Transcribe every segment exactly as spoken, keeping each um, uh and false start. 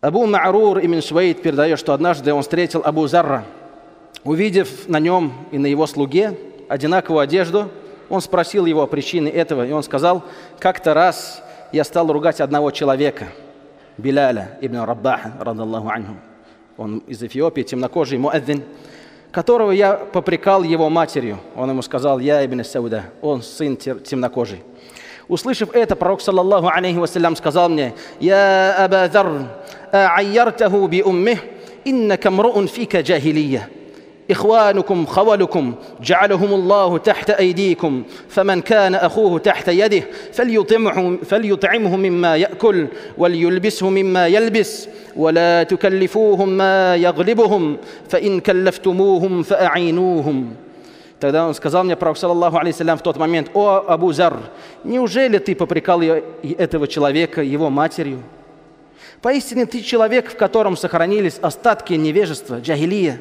Абу Ма'рур имени Суэйд передает, что однажды он встретил Абу Зарра. Увидев на нем и на его слуге одинаковую одежду, он спросил его о причине этого, и он сказал: «Как-то раз я стал ругать одного человека, Биляля ибн Раббаха, радиллаху анху. Он из Эфиопии, темнокожий муэзин, которого я попрекал его матерью. Он ему сказал: я ибн Сауда, он сын темнокожий. Услышав это, пророк, саллаллаху алейхи вассалям, сказал мне: «Я Абу Зарр, а'айяртаху би уммих, иннака мруун фика джахилия. Ихванукум хавалукум, джа'алахум Аллаху тахта айдикум, фаман кана ахуху тахта ядих, фальютимху мимма якуль, вальюльбисху мимма яльбис, вала тукаллифухум ма яглибухум, фаин каллафтумухум фа'айнухум». Тогда он сказал мне, пророк, саллаллаху алейхи салям, в тот момент: «О, Абу Зарр, неужели ты попрекал этого человека его матерью? Поистине ты человек, в котором сохранились остатки невежества, джахилия.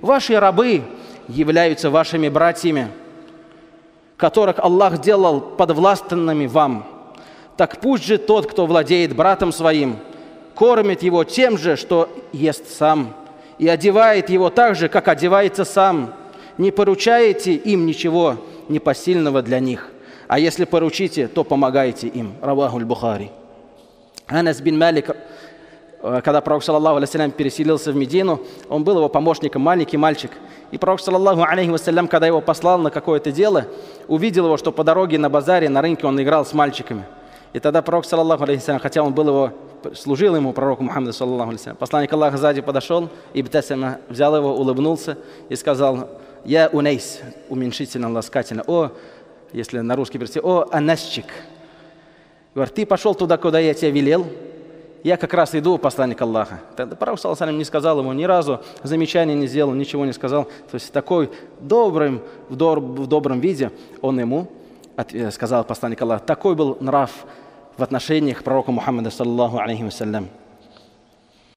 Ваши рабы являются вашими братьями, которых Аллах делал подвластными вам. Так пусть же тот, кто владеет братом своим, кормит его тем же, что ест сам, и одевает его так же, как одевается сам. Не поручаете им ничего непосильного для них, а если поручите, то помогайте им». Равахуль Бухари. Анас бин Малик, когда пророк, саллаллаху алейхи вассалям, переселился в Медину, он был его помощником, маленький мальчик. И пророк, саллаллаху алейхи вассалям, когда его послал на какое-то дело, увидел его, что по дороге на базаре, на рынке он играл с мальчиками. И тогда пророк, саллаллаху алейхи вассалям, хотя он был его, служил ему, пророку Мухаммаду, саллаллаху алейхи вассалям, посланник Аллаха сзади подошел, и бтасяма взял его, улыбнулся и сказал: «Я унейс», уменьшительно, ласкательно. «О», если на русский перевести, «о, анасчик». Говорит: «Ты пошел туда, куда я тебе велел. Я как раз иду, посланник Аллаха». Тогда пророк, саллаллаху алейхи вассалям, не сказал ему ни разу, замечания не сделал, ничего не сказал. То есть такой добрым, в, дор, в добром виде он ему сказал, посланник Аллаха. Такой был нрав в отношениях к пророку Мухаммаду, саллаллаху алейхи вассалям.